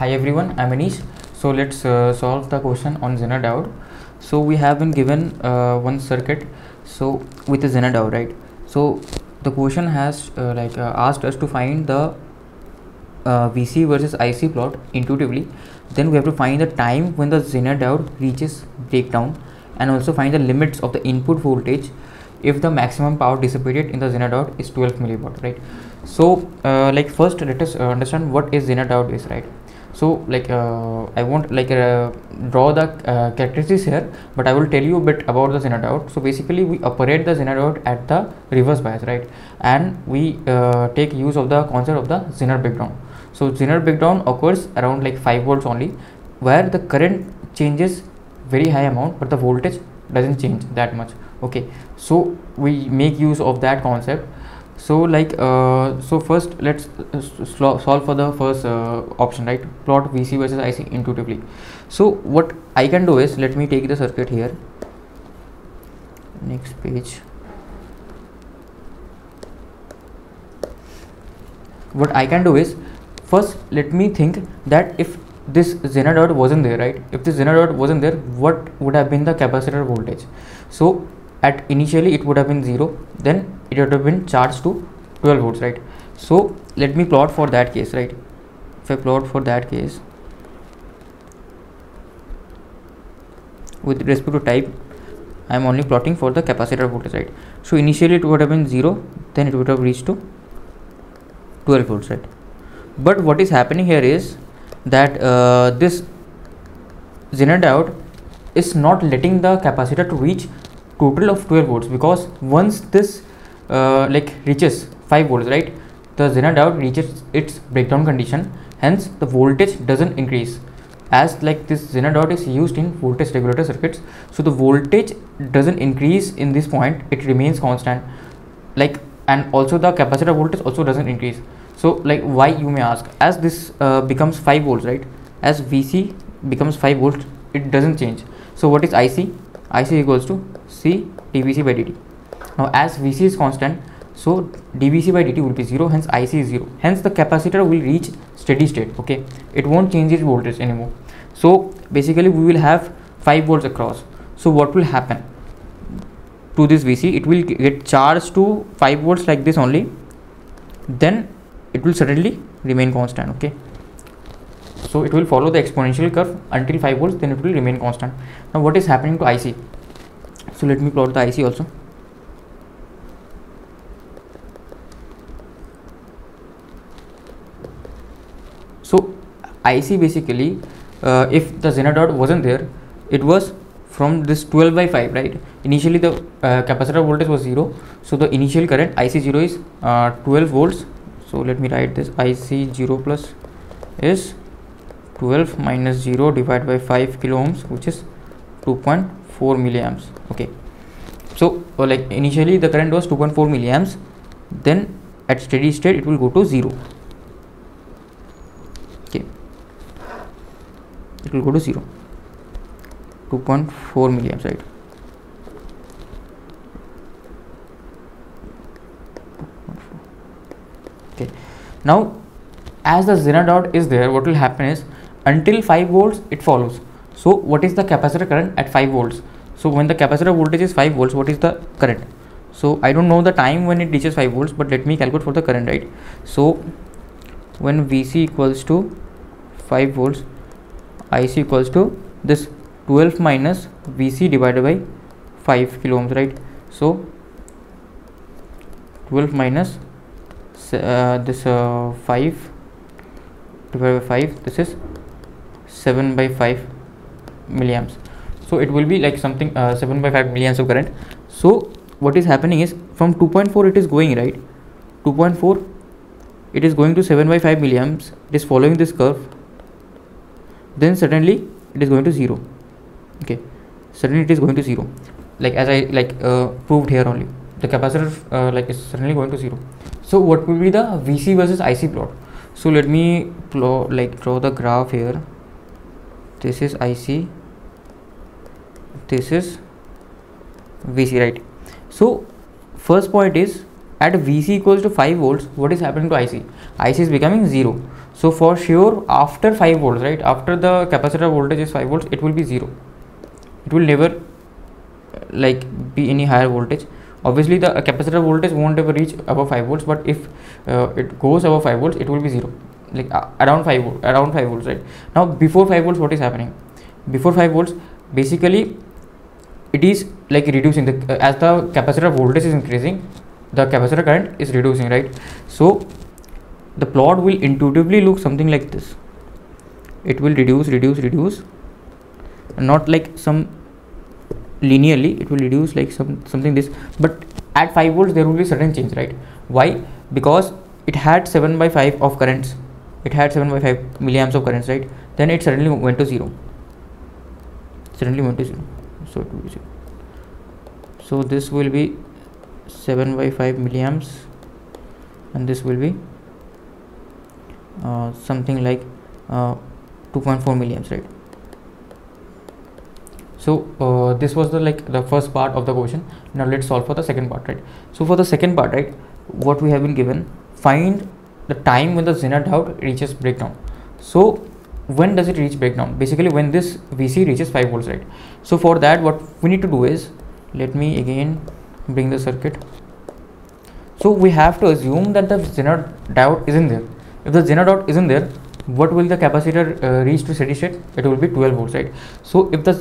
Hi everyone, I'm Anish. So let's solve the question on zener diode. So we have been given one circuit so with a zener diode, right? So the question has asked us to find the VC versus IC plot intuitively. Then we have to find the time when the zener diode reaches breakdown and also find the limits of the input voltage if the maximum power dissipated in the zener diode is 12 mW, right? So first let us understand what is zener diode is, right? So I won't draw the characteristics here, but I will tell you a bit about the zener diode. So basically we operate the zener diode at the reverse bias, right? And we take use of the concept of the zener breakdown. So zener breakdown occurs around 5 volts only, where the current changes very high amount but the voltage doesn't change that much. Okay, so we make use of that concept. So first let's solve for the first option, right? Plot VC versus IC intuitively. So what I can do is, let me take the circuit here, next page. What I can do is, first let me think that if this zener diode wasn't there, right? If this zener diode wasn't there, what would have been the capacitor voltage? So at initially it would have been 0, then it would have been charged to 12 volts, right? So let me plot for that case, right? If I plot for that case with respect to type, I am only plotting for the capacitor voltage, right? So initially it would have been 0, then it would have reached to 12 volts, right? But what is happening here is that this zener diode is not letting the capacitor to reach total of 12 volts, because once this reaches 5 volts, right, the zener diode reaches its breakdown condition, hence the voltage doesn't increase, as this zener diode is used in voltage regulator circuits. So the voltage doesn't increase in this point, it remains constant, and also the capacitor voltage also doesn't increase. So why, you may ask, as this becomes 5 volts, right? As VC becomes 5 volts, it doesn't change. So what is IC? IC equals to C dVc by dt. Now as VC is constant, so dVc by dt will be 0, hence IC is 0. Hence the capacitor will reach steady state, okay? It won't change its voltage anymore. So basically we will have 5 volts across. So what will happen to this VC? It will get charged to 5 volts like this only, then it will suddenly remain constant, okay? So it will follow the exponential curve until 5 volts, then it will remain constant. Now what is happening to IC? So let me plot the IC also. So IC basically, if the zener diode wasn't there, it was from this 12 by 5, right? Initially the capacitor voltage was 0, so the initial current IC0 is 12 volts. So let me write this. IC0 plus is 12 minus 0 divided by 5 kilo ohms, which is 2.4 milliamps, okay? So initially the current was 2.4 milliamps, then at steady state it will go to 0, okay? It will go to 0. 2.4 milliamps, right? Okay, now as the zener diode is there, what will happen is, until 5 volts it follows. So what is the capacitor current at 5 volts? So when the capacitor voltage is 5 volts, what is the current? So I don't know the time when it reaches 5 volts, but let me calculate for the current, right? So when VC equals to 5 volts, IC equals to this 12 minus VC divided by 5 kilo ohms, right? So 12 minus this 5 divided by 5, this is 7 by 5 milliamps. So it will be 7 by 5 milliamps of current. So what is happening is, from 2.4 it is going, right? 2.4 it is going to 7 by 5 milliamps, it is following this curve, then suddenly it is going to 0, okay? Suddenly it is going to 0, as I proved here only. The capacitor is suddenly going to 0. So what will be the VC versus IC plot? So let me draw the graph here. This is IC, this is VC, right? So first point is, at VC equals to 5 volts, what is happening to IC? IC is becoming 0. So for sure, after 5 volts, right, after the capacitor voltage is 5 volts, it will be 0. It will never like be any higher voltage. Obviously, the capacitor voltage won't ever reach above 5 volts, but if it goes above 5 volts, it will be 0. Like around 5 volts, right? Now, before 5 volts, what is happening? Before 5 volts, basically, it is like reducing. As the capacitor voltage is increasing, the capacitor current is reducing, right? So the plot will intuitively look something like this. It will reduce, and not like some linearly. It will reduce like something this, but at 5 volts there will be certain change, right? Why? Because it had 7/5 of currents. It had 7/5 milliamps of currents, right? Then it suddenly went to 0. So it will be 0. So this will be 7/5 milliamps, and this will be something like 2.4 milliamps, right? So this was the first part of the question. Now let's solve for the second part, right? So for the second part, right, what we have been given: find the time when the zener diode reaches breakdown. So when does it reach breakdown? Basically when this VC reaches 5 volts, right? So for that, what we need to do is, let me again bring the circuit. So we have to assume that the zener diode isn't there. If the zener diode isn't there, what will the capacitor reach to steady state? It will be 12 volts, right? So if the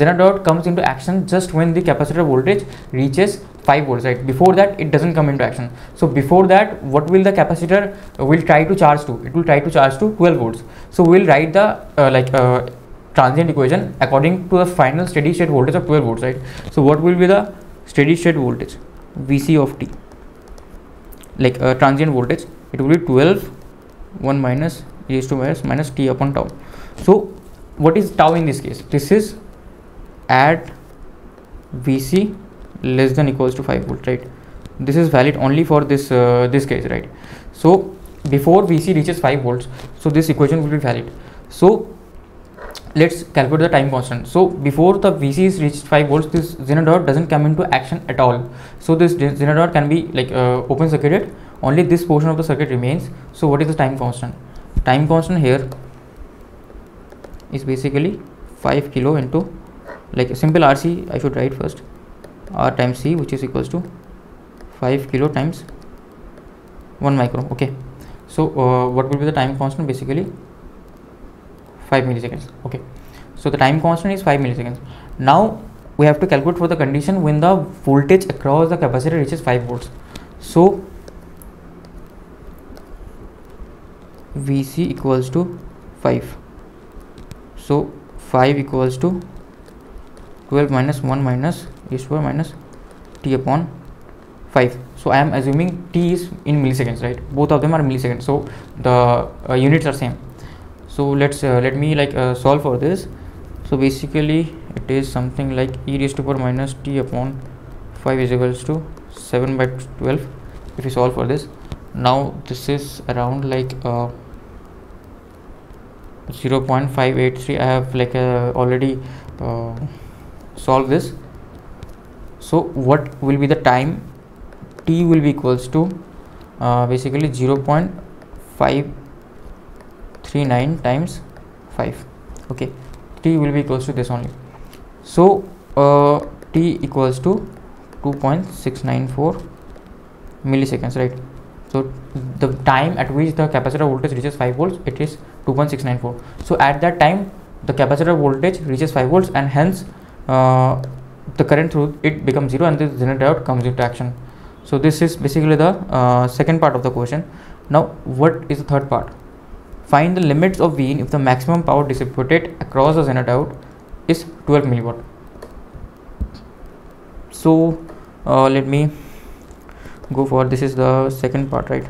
zener diode comes into action just when the capacitor voltage reaches 5 volts, right? Before that, it doesn't come into action. So before that, what will the capacitor will try to charge to? It will try to charge to 12 volts. So we'll write the transient equation according to the final steady state voltage of 12 volts, right? So what will be the steady state voltage? VC of t, like transient voltage, it will be 12 1 minus e raised to minus t upon tau. So what is tau in this case? This is at VC less than equals to 5 volt, right? This is valid only for this this case, right? So before VC reaches 5 volts, so this equation will be valid. So let's calculate the time constant. So before the VC is reached 5 volts, this zener diode doesn't come into action at all. So this zener diode can be like open circuited. Only this portion of the circuit remains. So what is the time constant? Time constant here is basically 5 kilo into like a simple RC. I should write first R times C, which is equals to 5 kilo times 1 micro. Okay. So what will be the time constant? Basically 5 milliseconds. Okay, so the time constant is 5 milliseconds. Now we have to calculate for the condition when the voltage across the capacitor reaches 5 volts. So VC equals to 5. So 5 equals to 12 minus 1 minus e raised to minus t upon 5. So I am assuming t is in milliseconds, right? Both of them are milliseconds, so the units are same. So let me solve for this. So basically it is something like e raised to minus t upon 5 is equals to 7/12. If you solve for this, now this is around like 0.583. I have like already solved this. So what will be the time? T will be equals to basically 0.539 times 5. Okay, t will be equals to this only. So t equals to 2.694 milliseconds, right? So the time at which the capacitor voltage reaches 5 volts, it is 2.694. So at that time, the capacitor voltage reaches 5 volts, and hence the current through it becomes 0, and the zener diode comes into action. So this is basically the second part of the question. Now what is the third part? Find the limits of Vin if the maximum power dissipated across the zener diode is 12 milliwatt. So let me go for this is the second part, right?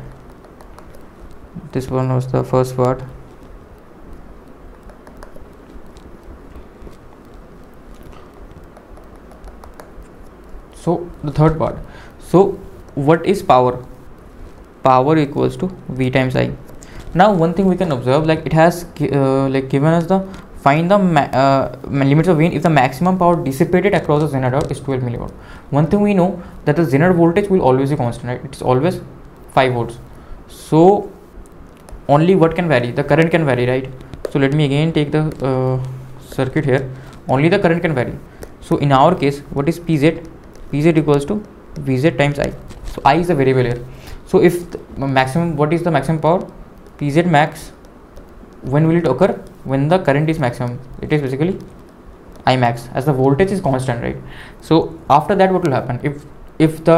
This one was the first part. So the third part. So what is power? Power equals to V times I. Now one thing we can observe, like it has given us the find the limits of Vin if the maximum power dissipated across the zener diode is 12 milliwatt. One thing we know, that the zener voltage will always be constant, right? It's always 5 volts. So only what can vary? The current can vary, right? So let me again take the circuit here. Only the current can vary. So in our case, what is Pz? Pz equals to Vz times I. So I is a variable here. So if the maximum, what is the maximum power? Pz max. When will it occur? When the current is maximum. It is basically I max, as the voltage is constant, right? So after that, what will happen? If the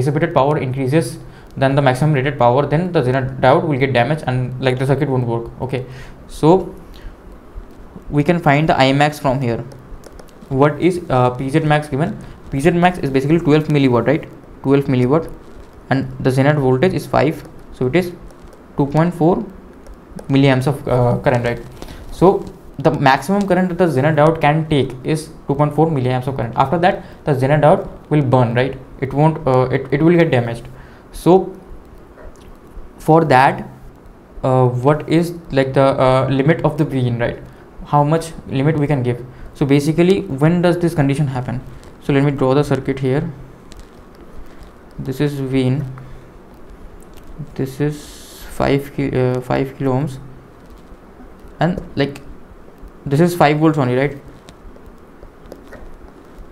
dissipated power increases than the maximum rated power, then the zener diode will get damaged and the circuit won't work. Okay, so we can find the I max from here. What is Pz max given? Pz max is basically 12 milliwatt, right? 12 milliwatt, and the zener voltage is 5, so it is 2.4 milliamps of current, right? So the maximum current that the zener diode can take is 2.4 milliamps of current. After that, the zener diode will burn, right? It won't, it will get damaged. So for that, what is the limit of the Vin, right? How much limit we can give? So basically, when does this condition happen? So let me draw the circuit here. This is Vin. This is 5 kilo ohms, and this is 5 volts only, right?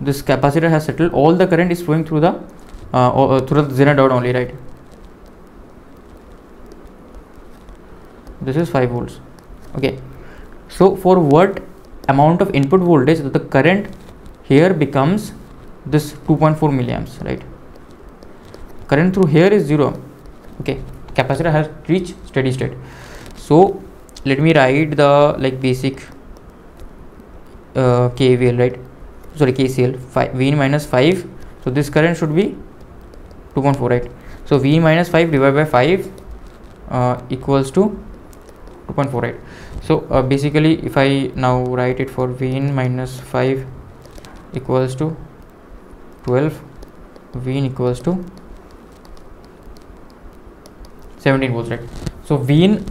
This capacitor has settled. All the current is flowing through the through the zener diode only, right? This is 5 volts. Okay, so for what amount of input voltage the current here becomes this 2.4 milliamps, right? Current through here is 0. Okay, capacitor has reached steady state. So let me write the basic KVL, right? Sorry, KCL. Vin minus 5. So this current should be 2.4, right? So Vin minus 5 divided by 5 equals to 2.4, right? So basically, if I now write it for Vin minus 5 equals to 12, Vin equals to 17 volts, right? So Vin,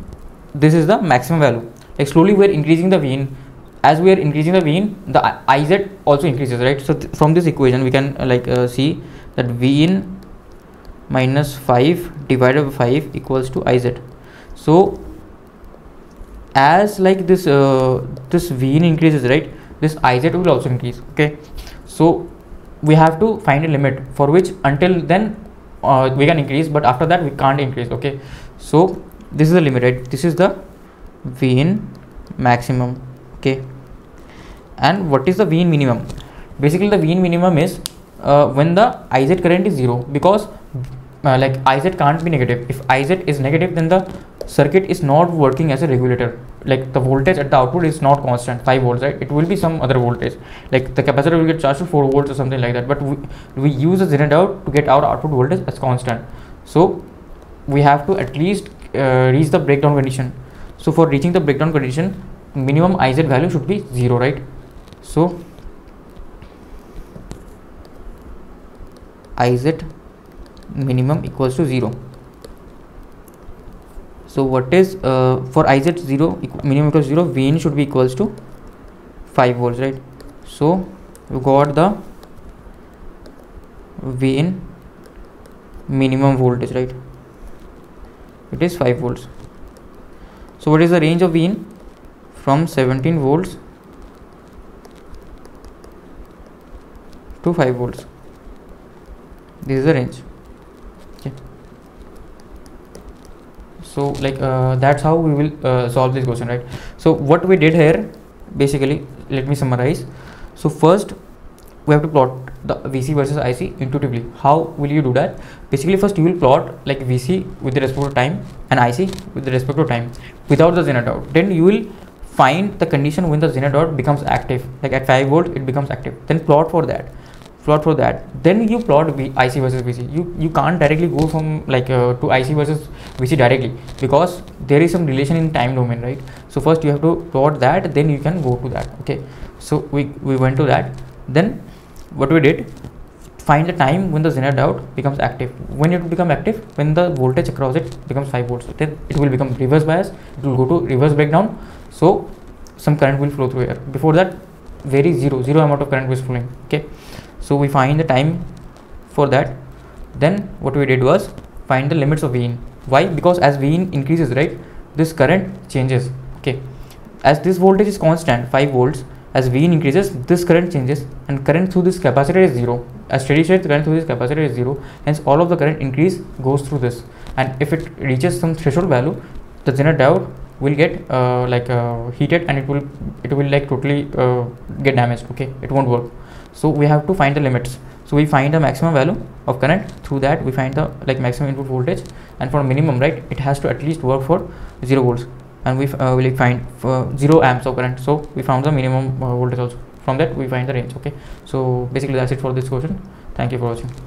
this is the maximum value. Slowly we are increasing the Vin. As we are increasing the Vin, the Iz also increases, right? So from this equation we can see that Vin minus 5 divided by 5 equals to Iz. So as this this Vin increases, right, this Iz will also increase. Okay, so we have to find a limit for which until then we can increase, but after that we can't increase. Okay, so this is the limit, right? This is the Vin maximum. Okay, and what is the Vin minimum? Basically, the Vin minimum is when the Iz current is 0, because Iz can't be negative. If Iz is negative, then the circuit is not working as a regulator. The voltage at the output is not constant, 5 volts, right? It will be some other voltage. The capacitor will get charged to 4 volts or something like that. But we use the zener diode to get our output voltage as constant. So we have to at least reach the breakdown condition. So for reaching the breakdown condition, minimum Iz value should be 0, right? So Iz minimum equals to 0. So what is for Iz minimum equals 0, Vin should be equals to 5 volts, right? So we got the Vin minimum voltage, right? It is 5 volts. So what is the range of Vin? From 17 volts to 5 volts. This is the range. Okay. So that's how we will solve this question, right? So what we did here, basically, let me summarize. So first, we have to plot the VC versus IC intuitively. How will you do that? Basically, first you will plot VC with respect to time and IC with respect to time without the zener diode. Then you will find the condition when the zener diode becomes active, at 5 volts it becomes active. Then plot for that, then you plot IC versus VC. You can't directly go from to IC versus VC directly, because there is some relation in time domain, right? So first you have to plot that, then you can go to that. Okay, so we went to that. Then what we did, find the time when the zener diode becomes active. When it will become active? When the voltage across it becomes 5 volts. Then it will become reverse bias, it will go to reverse breakdown. So some current will flow through here. Before that, very zero amount of current was flowing. Okay, so we find the time for that. Then what we did was find the limits of Vin. Why? Because as Vin increases, right, this current changes. Okay, as this voltage is constant 5 volts, as V increases this current changes, and current through this capacitor is zero. As steady state current through this capacitor is zero, hence all of the current increase goes through this, and if it reaches some threshold value, the zener diode will get heated, and it will like totally get damaged. Okay, it won't work. So we have to find the limits. So we find the maximum value of current, through that we find the maximum input voltage, and for minimum, right, it has to at least work for 0 volts, and we will find 0 amps of current. So we found the minimum voltage also. From that we find the range. Okay, so basically that's it for this question. Thank you for watching.